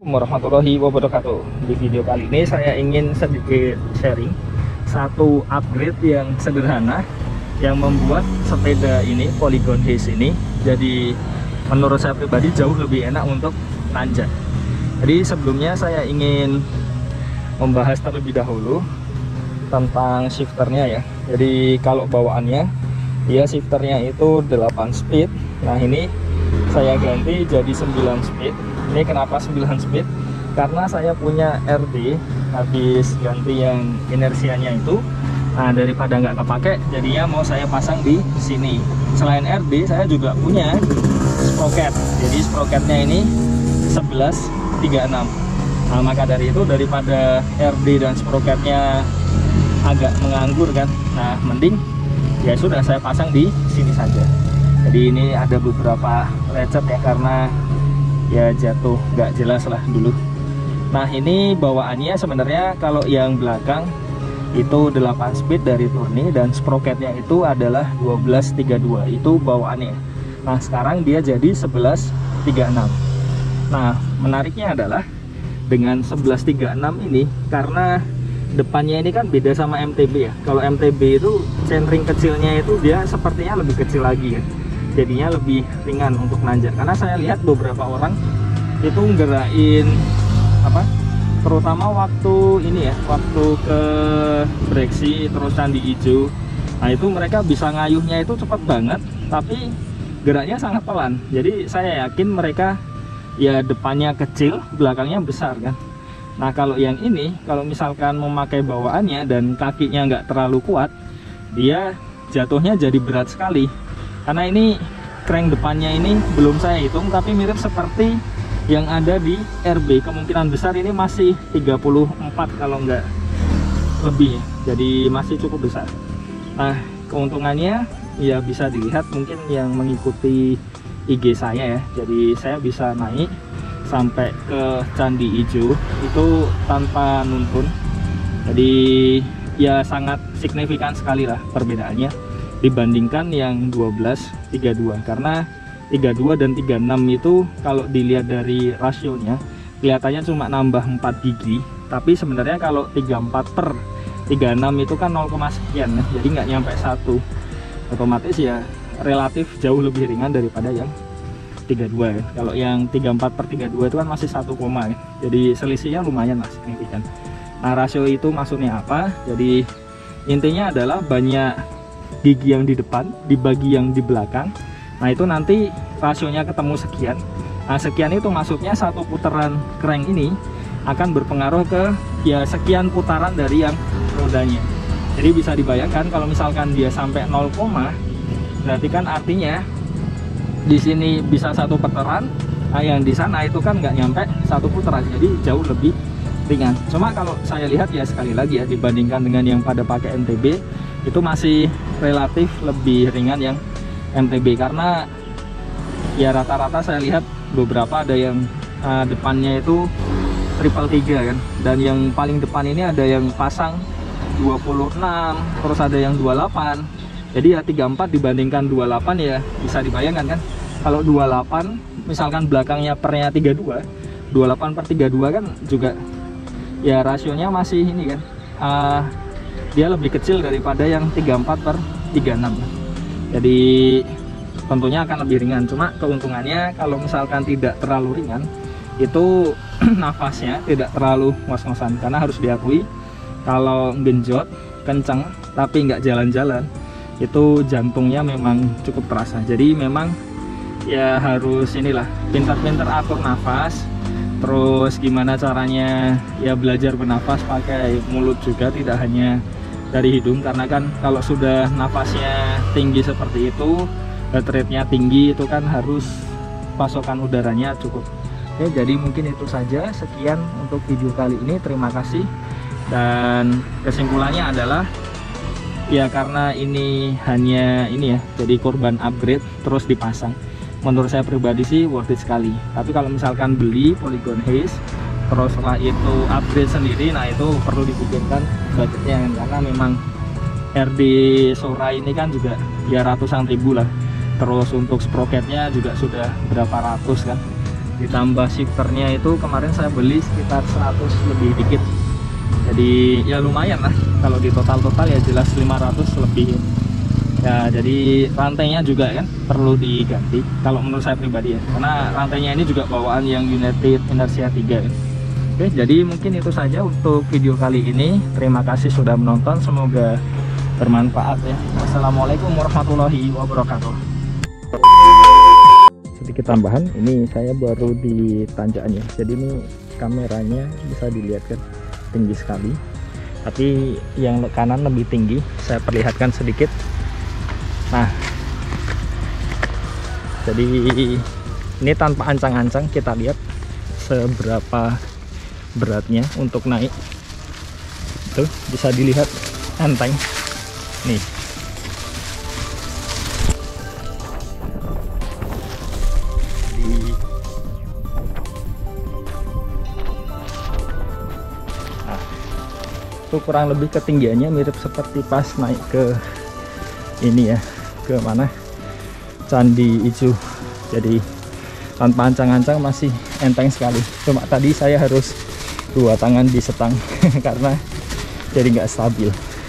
Assalamualaikum warahmatullahi wabarakatuh. Di video kali ini saya ingin sedikit sharing satu upgrade yang sederhana yang membuat sepeda ini, Polygon Heist ini, jadi menurut saya pribadi jauh lebih enak untuk nanjak. Jadi sebelumnya saya ingin membahas terlebih dahulu tentang shifternya ya. Jadi kalau bawaannya dia shifternya itu 8 speed. Nah ini saya ganti jadi 9 speed. Ini kenapa 9 speed? Karena saya punya RD, habis ganti yang inersianya itu. Nah, daripada nggak kepake, jadinya mau saya pasang di sini. Selain RD, saya juga punya sprocket. Jadi sprocketnya ini 1136. Nah, maka dari itu daripada RD dan sprocketnya agak menganggur kan. Nah, mending ya sudah saya pasang di sini saja. Jadi ini ada beberapa lecet ya, karena ya jatuh nggak jelas lah dulu. Nah ini bawaannya sebenarnya kalau yang belakang itu 8 speed dari Tourney dan sprocketnya itu adalah 1232, itu bawaannya. Nah sekarang dia jadi 1136. Nah menariknya adalah dengan 1136 ini, karena depannya ini kan beda sama MTB ya. Kalau MTB itu centering kecilnya itu dia sepertinya lebih kecil lagi ya, jadinya lebih ringan untuk nanjak. Karena saya lihat beberapa orang itu ngerain apa, terutama waktu ini ya, waktu ke breksi terus Candi Ijo. Nah itu mereka bisa ngayuhnya itu cepat banget, tapi geraknya sangat pelan. Jadi saya yakin mereka ya depannya kecil, belakangnya besar kan. Nah kalau yang ini, kalau misalkan memakai bawaannya dan kakinya nggak terlalu kuat, dia jatuhnya jadi berat sekali. Karena ini crank depannya ini belum saya hitung, tapi mirip seperti yang ada di RB. Kemungkinan besar ini masih 34 kalau nggak lebih, jadi masih cukup besar. Nah keuntungannya ya bisa dilihat mungkin yang mengikuti IG saya ya. Jadi saya bisa naik sampai ke Candi Ijo itu tanpa nuntun. Jadi ya sangat signifikan sekali lah perbedaannya dibandingkan yang 1232, karena 32 dan 36 itu kalau dilihat dari rasionya kelihatannya cuma nambah 4 gigi, tapi sebenarnya kalau 34 per 36 itu kan 0, sekian ya, jadi nggak nyampe 1. Otomatis ya relatif jauh lebih ringan daripada yang 32 ya. Kalau yang 34 per 32 itu kan masih 1, ya. Jadi selisihnya lumayan lah, signifikan. Nah rasio itu maksudnya apa? Jadi intinya adalah banyak gigi yang di depan dibagi yang di belakang. Nah itu nanti rasionya ketemu sekian. Nah sekian itu maksudnya satu putaran crank ini akan berpengaruh ke ya sekian putaran dari yang rodanya. Jadi bisa dibayangkan kalau misalkan dia sampai 0, berarti kan artinya di sini bisa satu putaran, nah yang di sana itu kan nggak nyampe satu putaran, jadi jauh lebih ringan. Cuma kalau saya lihat ya sekali lagi ya, dibandingkan dengan yang pada pakai MTB itu masih relatif lebih ringan yang MTB, karena ya rata-rata saya lihat beberapa ada yang depannya itu 333 kan, dan yang paling depan ini ada yang pasang 26, terus ada yang 28. Jadi ya 34 dibandingkan 28 ya bisa dibayangkan kan. Kalau 28 misalkan belakangnya pernya 32, 28 per 32 kan juga ya rasionya masih ini kan, dia lebih kecil daripada yang 34 per 36. Jadi tentunya akan lebih ringan. Cuma keuntungannya kalau misalkan tidak terlalu ringan, itu nafasnya tidak terlalu ngos-ngosan. Karena harus diakui kalau genjot, kencang, tapi nggak jalan-jalan, itu jantungnya memang cukup terasa. Jadi memang ya harus inilah, pintar-pintar atur nafas. Terus gimana caranya ya belajar bernafas pakai mulut juga, tidak hanya dari hidung. Karena kan kalau sudah nafasnya tinggi seperti itu, heart rate-nya tinggi, itu kan harus pasokan udaranya cukup. Oke, jadi mungkin itu saja. Sekian untuk video kali ini, terima kasih. Dan kesimpulannya adalah ya karena ini hanya ini ya, jadi korban upgrade terus dipasang, menurut saya pribadi sih worth it sekali. Tapi kalau misalkan beli Polygon Heist terus setelah itu upgrade sendiri, nah itu perlu dipikirkan budgetnya, karena memang RD Sora ini kan juga ya ratusan ribu lah. Terus untuk sprocketnya juga sudah berapa ratus kan. ditambah shifternya itu kemarin saya beli sekitar 100 lebih dikit, jadi ya lumayan lah kalau di total-total ya jelas 500 lebih ya. Jadi rantainya juga kan perlu diganti kalau menurut saya pribadi ya, karena rantainya ini juga bawaan yang United Inertia 3 ya. Oke, jadi mungkin itu saja untuk video kali ini. Terima kasih sudah menonton, semoga bermanfaat ya. Wassalamualaikum warahmatullahi wabarakatuh. Sedikit tambahan, ini saya baru di tanjakannya, jadi ini kameranya bisa dilihat kan tinggi sekali, tapi yang kanan lebih tinggi. Saya perlihatkan sedikit. Nah, jadi ini tanpa ancang-ancang, kita lihat seberapa beratnya untuk naik. Tuh, bisa dilihat enteng. Nih. Nah, itu kurang lebih ketinggiannya mirip seperti pas naik ke ini ya, ke mana, Candi Ijo. Jadi tanpa ancang-ancang masih enteng sekali, cuma tadi saya harus dua tangan disetang karena jadi nggak stabil.